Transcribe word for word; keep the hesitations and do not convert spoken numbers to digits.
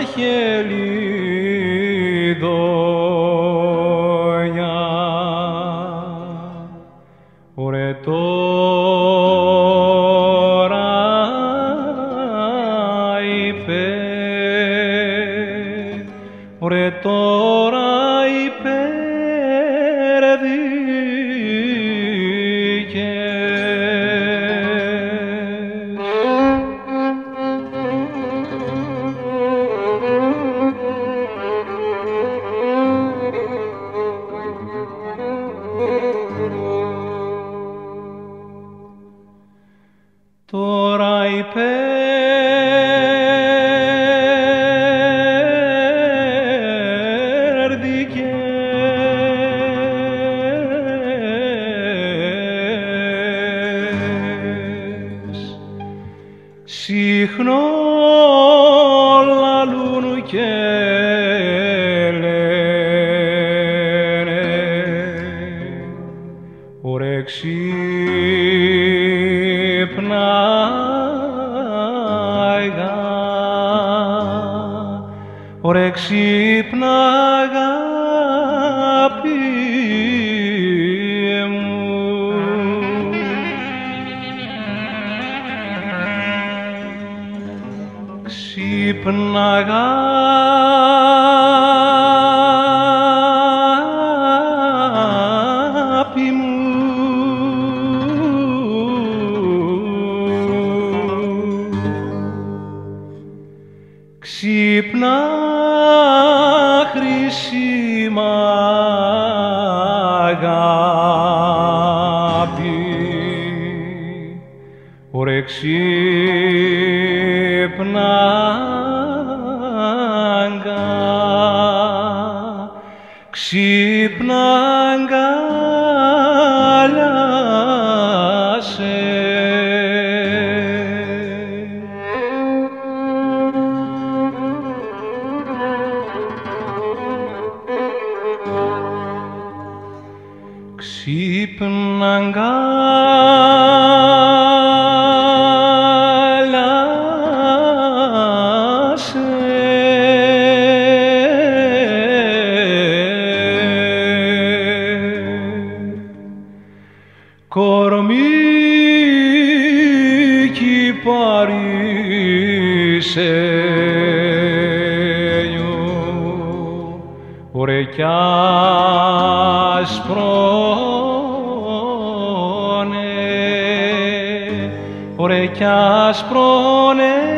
χελιδόνια ωρε τώρα είπε, ωρε τώρα τώρα υπέρδικε, συχνό λαλούν και λένε ωρε ξύπνα ωρε ξύπνα αγάπη μου. Ξύπνα αγάπη μου, ξύπνα χρυσή μ' αγάπη, ωρε ξύπνα αγκά, ξύπνα αγκάλιασε. Ξύπνα αγκάλιασε, κορμί κυπαρίσαινιο, ωρε κι άσπρο ωρε κι άσπρο νερό.